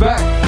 back.